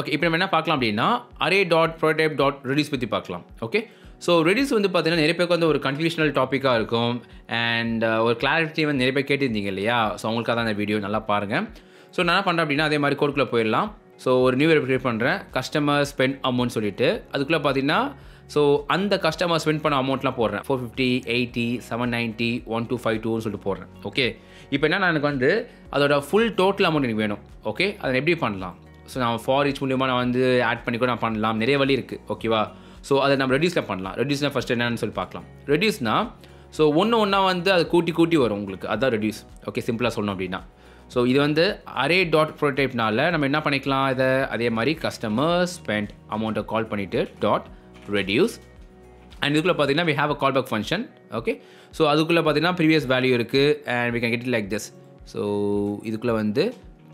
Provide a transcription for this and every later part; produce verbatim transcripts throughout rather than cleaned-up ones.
Okay, இப்போ நம்ம என்ன பார்க்கலாம் அப்படின்னா array.prototype.reduce பத்தி பார்க்கலாம். Okay, so reduce வந்து பார்த்தீங்கன்னா நிறைய பேருக்கு வந்து ஒரு கன்ஃபியூஷனல் டாப்பிக்கா இருக்கும் and ஒரு கிளாரிட்டி வந்து நிறைய பேர் கேட்டிருந்தீங்க இல்லையா? ஸோ அவங்களுக்காக தான் இந்த வீடியோ நல்லா பாருங்க. ஸோ நான் என்ன பண்ணுறேன் அப்படின்னா அதே மாதிரி கோடுக்குள்ள போயிடலாம். ஸோ ஒரு நியூ வேரியபிள் கிரியேட் பண்ணுறேன், கஸ்டமர் ஸ்பெண்ட் அமௌண்ட் சொல்லிட்டு அதுக்குள்ளே பார்த்தீங்கன்னா ஸோ அந்த கஸ்டமர் ஸ்பெண்ட் பண்ண அமௌண்ட்லாம் போடுறேன். Four fifty eighty seven ninety one two five டூன்னு சொல்லிட்டு போடுறேன். ஓகே, இப்போ என்ன எனக்கு வந்து அதோட ஃபுல் டோட்டல் அமௌண்ட் எனக்கு வேணும். ஓகே, அதை எப்படி பண்ணலாம்? ஸோ நான் ஃபார் ரீச் மூலியமாக நான் வந்து ஆட் பண்ணி கூட நான் பண்ணலாம், நிறைய வழி இருக்குது. ஓகேவா, ஸோ அதை நம்ம ரெடியூஸில் பண்ணலாம். ரெடியூஸ்னால் ஃபஸ்ட்டு என்னன்னு சொல்லி பார்க்கலாம். ரெடியூஸ்னால் ஸோ ஒன்று ஒன்றா வந்து அது கூட்டி கூட்டி வரும் உங்களுக்கு, அதுதான் ரெடியூஸ். ஓகே, சிம்பிளாக சொல்லணும் அப்படின்னா ஸோ இது வந்து அரே டாட் ப்ரோடைப்னால நம்ம என்ன பண்ணிக்கலாம், இதை அதே மாதிரி கஸ்டமர் ஸ்பெண்ட் அமௌண்ட்டை கால் பண்ணிவிட்டு டாட் ரெடியூஸ் அண்ட் இதுக்குள்ளே பார்த்தீங்கன்னா we have a callback function. Okay, so அதுக்குள்ளே பார்த்தீங்கன்னா ப்ரீவியஸ் வேல்யூ இருக்குது and we can get it like this. So இதுக்குள்ளே வந்து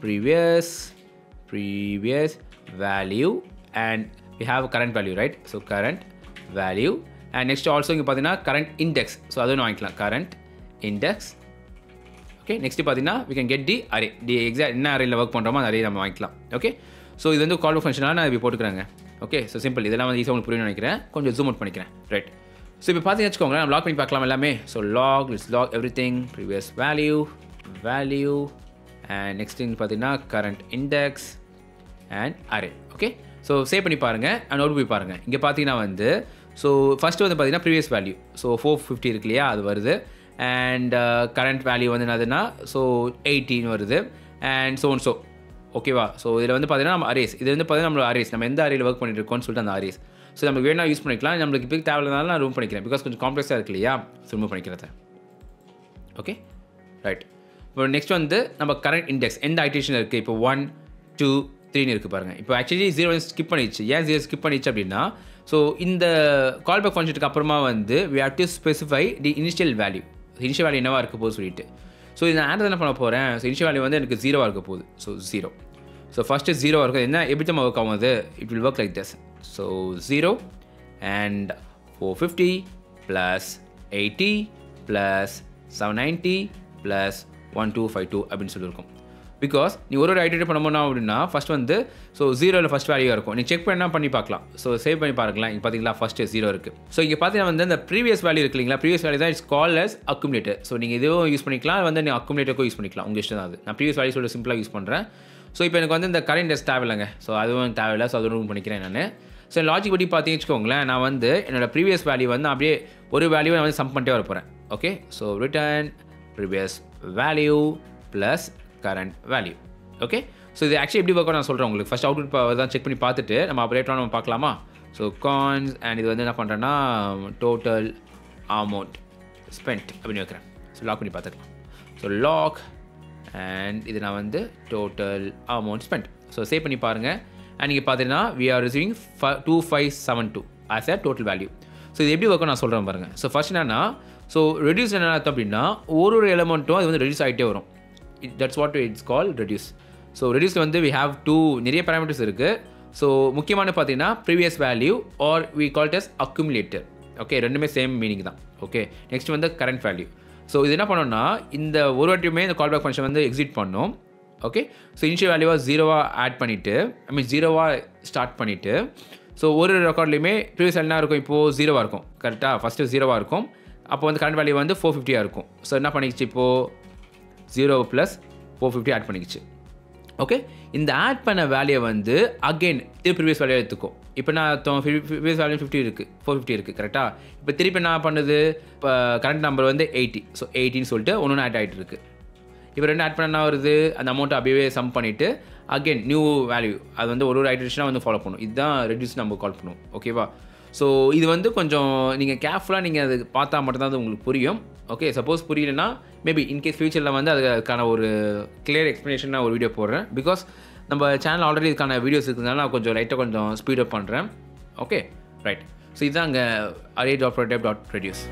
previous previous value and we have a current value, right? So current value and next also இங்கே பார்த்தீங்கன்னா current index. So அதுவும் வாங்கிக்கலாம் current index. Okay, next பார்த்தீங்கன்னா we can get the array, the exact என்ன arrayல work பண்ணுறோமோ அந்த array நம்ம வாங்கிக்கலாம். ஓகே, ஸோ இது வந்து callback ஃபங்க்ஷனாக நான் இப்போ போட்டுக்கிறாங்க. ஓகே, ஸோ சிம்பிள், இதெல்லாம் வந்து ஈஸியாக உங்களுக்கு புரியும்னு நினைக்கிறேன். கொஞ்சம் ஜூம் அவுட் பண்ணிக்கிறேன், ரைட்? ஸோ இப்போ பார்த்தீங்கன்னு வச்சுக்கோங்களேன், நம்ம லாக் பண்ணி பார்க்கலாம் எல்லாமே. So log it's log everything previous value value and next thing பார்த்தீங்கன்னா current index and array. Okay, so save பண்ணி பாருங்கள் அண்ட் அவுட் போய் பாருங்கள். இங்கே பார்த்தீங்கன்னா வந்து ஸோ ஃபஸ்ட்டு வந்து பார்த்தீங்கன்னா previous value so four fifty இருக்கு இல்லையா, அது வருது அண்ட் கரண்ட் வேல்யூ வந்து என்னதுன்னா ஸோ எயிட்டின்னு வருது அண்ட் ஸோ ஒன் ஸோ. ஓகேவா, ஸோ இதில் வந்து பார்த்தீங்கன்னா நம்ம அரேஸ், இது வந்து பார்த்தீங்கன்னா நம்மளோட அரேஸ், நம்ம எந்த அரேயில் ஒர்க் பண்ணிட்டு இருக்கோம்னு சொல்லிட்டு அந்த அரேஸ். ஸோ நமக்கு வேணா யூஸ் பண்ணிக்கலாம், நம்மளுக்கு இப்போ தேவையில்லாதனால நான் ரிமூவ் பண்ணிக்கிறேன், பிகாஸ் கொஞ்சம் காம்ப்ளெக்ஸாக இருக்கு இல்லையா, ஸோ ரிமூவ் பண்ணிக்கிறத. Okay, right. இப்போ நெக்ஸ்ட் வந்து நம்ம கரண்ட் இண்டெக்ஸ் எந்த ஐட்ரேஷன் இருக்குது, இப்போ ஒன் டூ த்ரீன்னு இருக்குது பாருங்கள். இப்போ ஆக்சுவலி ஜீரோ வந்து ஸ்கிப் பண்ணிடுச்சு. ஏன் ஜீரோ ஸ்கிப் பண்ணிடுச்சு அப்படின்னா ஸோ இந்த கால்பேக் ஃபங்க்ஷனுக்கு அப்புறமா வந்து we have to specify the initial value. Initial value என்னவாக இருக்க போகுது சொல்லிட்டு ஸோ இதை நான் ஆன்சர் என்ன பண்ண போகிறேன், ஸோ இனிஷியல் வேல்யூ வந்து எனக்கு ஜீரோவாக இருக்க போகுது. ஸோ ஜீரோ, ஸோ ஃபஸ்ட்டு ஜீரோவாக இருக்குது, என்ன எப்படி தான் ஒர்க் ஆகுது, it will work like this. So zero and four fifty plus eighty plus seven ninety plus one two five two அப்படின்னு சொல்லியிருக்கோம். பிகாஸ் நீ ஒரு ஒரு ஐடென்டிஃபை பண்ண போனால் அப்படின்னா ஃபஸ்ட் வந்து ஸோ ஜீரோவில் ஃபஸ்ட் வேல்யூவாக இருக்கும், நீ செக் பண்ணி என்ன பண்ணி பார்க்கலாம். ஸோ சேவ் பண்ணி பார்க்கலாம். இங்கே பார்த்தீங்களா ஃபஸ்ட்டு ஜீரோ இருக்குது. ஸோ இங்கே பார்த்தீங்கன்னா வந்து அந்த ப்ரீவியஸ் வேல்யூ இருக்கு இல்லைங்களா, ப்ரீவியஸ் வேல்யூ தான் it's call as accumulator. So நீங்கள் இதுவும் யூஸ் பண்ணிக்கலாம், வந்து நீங்கள் அக்குமுலேட்டருக்கும் யூஸ் பண்ணிக்கலாம், உங்கள் இஷ்டம் தான் அது. நான் ப்ரீவியஸ் வேல்யூ சொல்லிட்டு சிம்பிளாக யூஸ் பண்ணுறேன். ஸோ இப்போ எனக்கு வந்து இந்த கரண்ட் இண்டெக்ஸ் தேவையில்லைங்க, ஸோ அதுவும் தேவையில்லை, ஸோ அதுவும் பண்ணிக்கிறேன் நான். ஸோ லாஜிக் படி பார்த்தீங்கன்னு வச்சுக்கோங்களேன், நான் வந்து என்னோடய ப்ரீவியஸ் வேல்யூ வந்து அப்படியே ஒரு வேல்யூவை நான் வந்து சம் பண்ணிட்டே வர போகிறேன். Okay, so return previous value plus current value. Okay, so இது ஆக்சுவலி எப்படி ஒர்க் நான் சொல்கிறேன் உங்களுக்கு. ஃபஸ்ட் அவுட்புட் தான் செக் பண்ணி பார்த்துட்டு நம்ம ஆப்ரேட்டராக நம்ம பார்க்கலாமா. ஸோ கான்ஸ் அண்ட் இது வந்து என்ன பண்ணுறேன்னா டோட்டல் அமௌண்ட் ஸ்பெண்ட் அப்படின்னு வைக்கிறேன். ஸோ லாக் பண்ணி பார்த்துக்கலாம். ஸோ லாக் அண்ட் இது நான் வந்து total amount spend. So save பண்ணி பாருங்கள். அண்ட் நீங்கள் பார்த்தீங்கன்னா we are receiving two five seven two as a total value. So இது எப்படி ஒர்க் நான் சொல்கிறேன் பாருங்கள். ஸோ ஃபஸ்ட் என்னன்னா ஸோ ரெடியூஸ் என்ன அர்த்தம் அப்படின்னா ஒரு ஒரு எலமெண்ட்டும் அது வந்து ரெடியூஸ் ஆகிட்டே வரும். That's what it's called reduce. So reduce வந்து we have two நிறைய parameters இருக்கு. So முக்கியமான பார்த்தீங்கன்னா previous value or we call it as accumulator. Okay, ரெண்டுமே சேம் மீனிங் தான். ஓகே, நெக்ஸ்ட் வந்து current value. ஸோ இது என்ன பண்ணோம்னா இந்த ஒரு வாட்டியுமே இந்த கால்பேக் ஃபங்க்ஷன் வந்து எக்ஸிட் பண்ணோம். ஓகே, ஸோ இனிஷியல் வேல்யூவாக ஜீரோவாக ஆட் பண்ணிவிட்டு ஐ மீன் ஜீரோவாக ஸ்டார்ட் பண்ணிவிட்டு ஸோ ஒரு ரெக்கார்ட்லேயுமே ப்ரீவியஸ் என்ன இருக்கும், இப்போது ஜீரோவாக இருக்கும் கரெக்டாக, ஃபஸ்ட்டு ஜீரோவாக இருக்கும். அப்போ வந்து current value வந்து ஃபோர் ஃபிஃப்டியாக இருக்கும். ஸோ என்ன பண்ணிச்சு, இப்போது zero plus four fifty add பண்ணிக்கிச்சு. ஓகே, இந்த ஆட் பண்ண வேல்யூ வந்து அகெயின் திருப்பி ப்ரீவியஸ் வேல்யூ எடுத்துக்கும். இப்போ நான் ப்ரீவியஸ் வேல்யூ ஃபிஃப்டி இருக்குது, ஃபோர் ஃபிஃப்டி இருக்குது கரெக்டாக. இப்போ திருப்பி நான் பண்ணுது இப்போ கரண்ட் நம்பர் வந்து எயிட்டி. ஸோ எயிட்டின்னு சொல்லிட்டு ஒன்று ஒன்று ஆட் ஆகிட்டு இருக்குது. இப்போ ரெண்டு ஆட் பண்ணால் வருது, அந்த அமௌண்ட்டை அப்படியே சம் பண்ணிவிட்டு அகெயின் நியூ வேல்யூ அது வந்து ஒரு ஒரு ஐட்ரேஷனாக வந்து ஃபாலோ பண்ணும். இதுதான் ரெடியூஸ் நம்ம கால் பண்ணுவோம். ஓகேவா, ஸோ இது வந்து கொஞ்சம் நீங்கள் கேர்ஃபுல்லாக நீங்கள் அது பார்த்தா மட்டும்தான் அது உங்களுக்கு புரியும். ஓகே, சப்போஸ் புரியலன்னா மேபி இன்கேஸ் ஃபியூச்சரில் வந்து அதுக்கான ஒரு கிளியர் எக்ஸ்ப்ளனேஷன் ஒரு வீடியோ போடுறேன். பிகாஸ் நம்ம சேனல் ஆல்ரெடி இதுக்கான வீடியோஸ் இருக்கிறதுனால நான் கொஞ்சம் லைட்டாக கொஞ்சம் ஸ்பீடப் பண்ணுறேன். Okay, right. ஸோ இதுதான் அங்கே array.prototype.reduce.